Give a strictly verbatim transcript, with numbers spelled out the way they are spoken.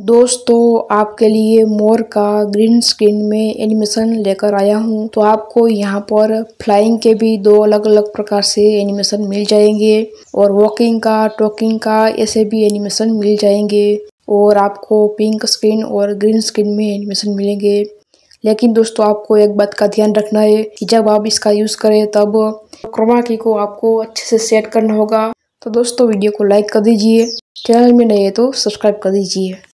दोस्तों आपके लिए मोर का ग्रीन स्क्रीन में एनिमेशन लेकर आया हूं। तो आपको यहां पर फ्लाइंग के भी दो अलग अलग प्रकार से एनिमेशन मिल जाएंगे और वॉकिंग का, टॉकिंग का ऐसे भी एनिमेशन मिल जाएंगे और आपको पिंक स्क्रीन और ग्रीन स्क्रीन में एनिमेशन मिलेंगे। लेकिन दोस्तों आपको एक बात का ध्यान रखना है कि जब आप इसका यूज़ करें तब क्रोमा की को आपको अच्छे से सेट करना होगा। तो दोस्तों वीडियो को लाइक कर दीजिए, चैनल में नए हैं तो सब्सक्राइब कर दीजिए।